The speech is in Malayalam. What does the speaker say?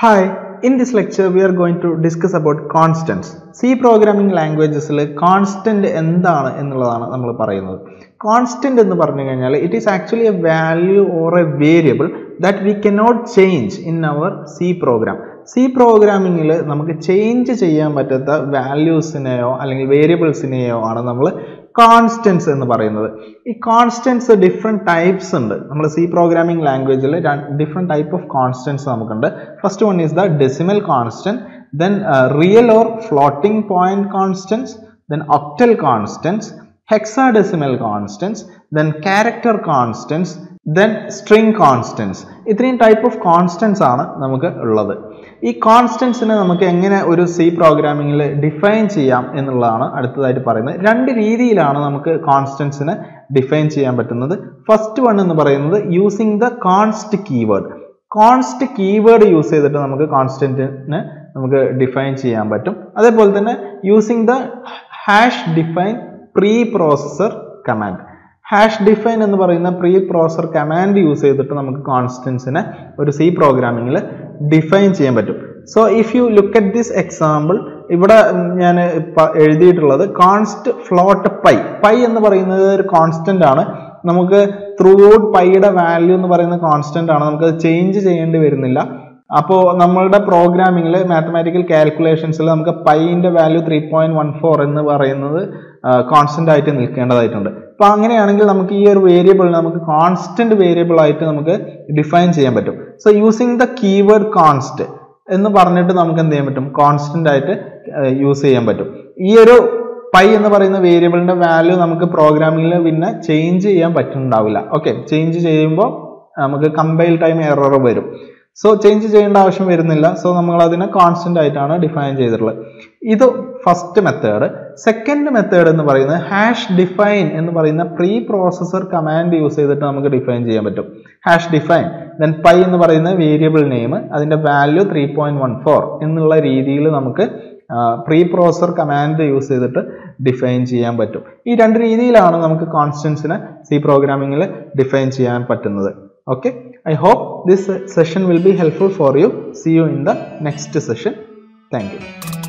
Hi, in this lecture we are going to discuss about constants. C programming languages constant endana ennulladana nammal parayunnathu. Constant ennu paranju kanjal it is actually a value or a variable that we cannot change in our C program. C programming il namakku change cheyan pattatha values neyo allengi variables neyo aanu nammal constants ennu parayunnathu. Ee constants different types undu. Nammal C programming language il different type of constants namakkundu. First one is the decimal constant, then real or floating point constants, then octal constants, hexadecimal constants, then character constants, then string constants. ഇത്രയും type of constants ആണ് നമുക്ക് ഉള്ളത്. ഈ കോൺസ്റ്റൻസിനെ നമുക്ക് എങ്ങനെ ഒരു സി പ്രോഗ്രാമിംഗിൽ ഡിഫൈൻ ചെയ്യാം എന്നുള്ളതാണ് അടുത്തതായിട്ട് പറയുന്നത്. രണ്ട് രീതിയിലാണ് നമുക്ക് കോൺസ്റ്റൻസിനെ ഡിഫൈൻ ചെയ്യാൻ പറ്റുന്നത്. ഫസ്റ്റ് വൺ എന്ന് പറയുന്നത് using the const keyword. Const keyword use ചെയ്തിട്ട് നമുക്ക് കോൺസ്റ്റന്റിനെ നമുക്ക് ഡിഫൈൻ ചെയ്യാൻ പറ്റും. അതേപോലെ തന്നെ using the hash define pre processor command. Hash define എന്ന് പറയുന്ന പ്രീ പ്രോസസർ കമാൻഡ് യൂസ് ചെയ്തിട്ട് നമുക്ക് കോൺസ്റ്റൻസിനെ ഒരു സി പ്രോഗ്രാമിംഗിൽ ഡിഫൈൻ ചെയ്യാൻ പറ്റും. So if you look at this example, ഇവിടെ ഞാൻ എഴുതിയിട്ടുള്ളത് കോൺസ്റ്റ് ഫ്ലോട്ട് പൈ. പൈ എന്ന് പറയുന്നത് ഒരു കോൺസ്റ്റന്റ് ആണ്. നമുക്ക് ത്രൂ ഔട്ട് പൈയുടെ വാല്യൂ എന്ന് പറയുന്ന കോൺസ്റ്റന്റ് ആണ്. നമുക്കത് ചേഞ്ച് ചെയ്യേണ്ടി വരുന്നില്ല. അപ്പോൾ നമ്മളുടെ പ്രോഗ്രാമിംഗിൽ മാത്തമാറ്റിക്കൽ കാൽക്കുലേഷൻസിൽ നമുക്ക് പൈൻ്റെ വാല്യൂ 3.14 എന്ന് പറയുന്നത് കോൺസ്റ്റന്റ് ആയിട്ട് നിൽക്കേണ്ടതായിട്ടുണ്ട്. അപ്പോൾ അങ്ങനെയാണെങ്കിൽ നമുക്ക് ഈ ഒരു വേരിയബിൾ നമുക്ക് കോൺസ്റ്റന്റ് വേരിയബിൾ ആയിട്ട് നമുക്ക് ഡിഫൈൻ ചെയ്യാൻ പറ്റും. So using the keyword const എന്ന് പറഞ്ഞിട്ട് നമുക്ക് എന്ത് ചെയ്യാൻ പറ്റും, കോൺസ്റ്റന്റ് ആയിട്ട് യൂസ് ചെയ്യാൻ പറ്റും. ഈ ഒരു പൈ എന്ന് പറയുന്ന വേരിയബിളിന്റെ വാല്യൂ നമുക്ക് പ്രോഗ്രാമിംഗിൽ പിന്നെ ചേഞ്ച് ചെയ്യാൻ പറ്റുന്നുണ്ടാവില്ല. ഓക്കെ, ചേഞ്ച് ചെയ്യുമ്പോൾ നമുക്ക് കമ്പൈൽ ടൈം എറർ വരും. സോ ചേഞ്ച് ചെയ്യേണ്ട ആവശ്യം വരുന്നില്ല. സോ നമ്മൾ അതിനെ കോൺസ്റ്റന്റ് ആയിട്ടാണ് ഡിഫൈൻ ചെയ്തിട്ടുള്ളത്. ഇത് ഫസ്റ്റ് മെത്തേഡ്. സെക്കൻഡ് മെത്തേഡ് എന്ന് പറയുന്നത് ഹാഷ് ഡിഫൈൻ എന്ന് പറയുന്ന പ്രീ പ്രോസസർ കമാൻഡ് യൂസ് ചെയ്തിട്ട് നമുക്ക് ഡിഫൈൻ ചെയ്യാൻ പറ്റും. ഹാഷ് ഡിഫൈൻ ദെൻ പൈ എന്ന് പറയുന്ന വേരിയബിൾ നെയിം, അതിൻ്റെ വാല്യൂ 3.14 എന്നുള്ള രീതിയിൽ നമുക്ക് പ്രീ പ്രോസസർ കമാൻഡ് യൂസ് ചെയ്തിട്ട് ഡിഫൈൻ ചെയ്യാൻ പറ്റും. ഈ രണ്ട് രീതിയിലാണ് നമുക്ക് കോൺസ്റ്റൻസിനെ സി പ്രോഗ്രാമിംഗിൽ ഡിഫൈൻ ചെയ്യാൻ പറ്റുന്നത്. Okay, I hope this session will be helpful for you. See you in the next session. Thank you.